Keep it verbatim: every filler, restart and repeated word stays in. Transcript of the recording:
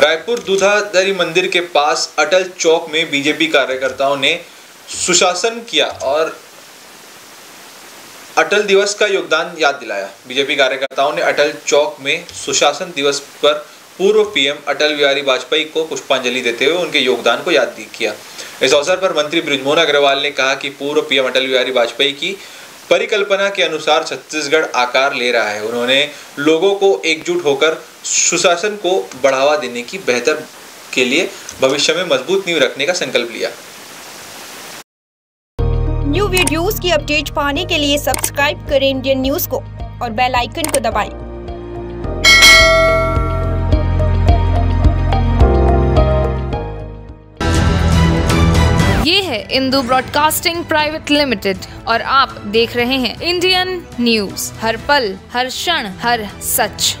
रायपुर दूधाधारी मंदिर के पास अटल चौक में बीजेपी कार्यकर्ताओं ने सुशासन किया और अटल दिवस का योगदान याद दिलाया। बीजेपी कार्यकर्ताओं ने अटल चौक में सुशासन दिवस पर पूर्व पीएम अटल बिहारी वाजपेयी को पुष्पांजलि देते हुए उनके योगदान को याद किया। इस अवसर पर मंत्री बृजमोहन अग्रवाल ने कहा कि पूर्व पीएम अटल बिहारी वाजपेयी की परिकल्पना के अनुसार छत्तीसगढ़ आकार ले रहा है। उन्होंने लोगों को एकजुट होकर सुशासन को बढ़ावा देने की बेहतर के लिए भविष्य में मजबूत नींव रखने का संकल्प लिया। न्यू वीडियोस की अपडेट पाने के लिए सब्सक्राइब करें इंडियन न्यूज को और बेल आइकन को दबाएं। ये है इंदू ब्रॉडकास्टिंग प्राइवेट लिमिटेड और आप देख रहे हैं इंडियन न्यूज। हर पल, हर क्षण, हर सच।